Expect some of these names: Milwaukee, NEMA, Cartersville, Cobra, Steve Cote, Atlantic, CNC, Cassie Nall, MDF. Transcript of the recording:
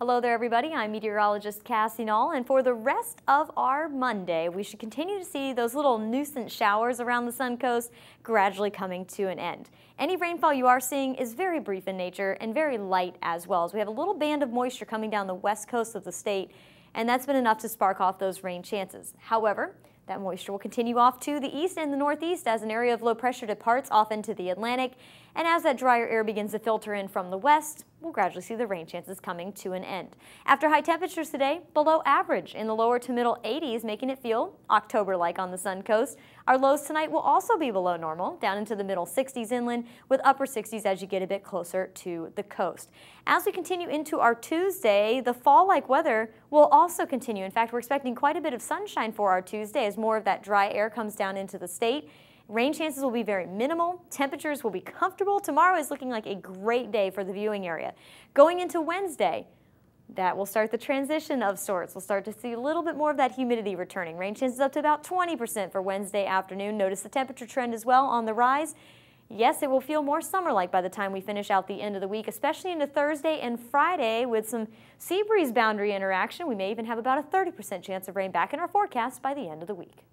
Hello there everybody, I'm meteorologist Cassie Nall, and for the rest of our Monday we should continue to see those little nuisance showers around the Sun Coast gradually coming to an end. Any rainfall you are seeing is very brief in nature and very light as well, as we have a little band of moisture coming down the west coast of the state, and that's been enough to spark off those rain chances. However, that moisture will continue off to the east and the northeast as an area of low pressure departs off into the Atlantic. And as that drier air begins to filter in from the west, we'll gradually see the rain chances coming to an end. After high temperatures today, below average in the lower to middle 80s, making it feel October-like on the Sun Coast. Our lows tonight will also be below normal, down into the middle 60s inland, with upper 60s as you get a bit closer to the coast. As we continue into our Tuesday, the fall-like weather will also continue. In fact, we're expecting quite a bit of sunshine for our Tuesday as more of that dry air comes down into the state. Rain chances will be very minimal. Temperatures will be comfortable. Tomorrow is looking like a great day for the viewing area. Going into Wednesday, that will start the transition of sorts. We'll start to see a little bit more of that humidity returning. Rain chances up to about 20% for Wednesday afternoon. Notice the temperature trend as well on the rise. Yes, it will feel more summer-like by the time we finish out the end of the week, especially into Thursday and Friday with some sea breeze boundary interaction. We may even have about a 30% chance of rain back in our forecast by the end of the week.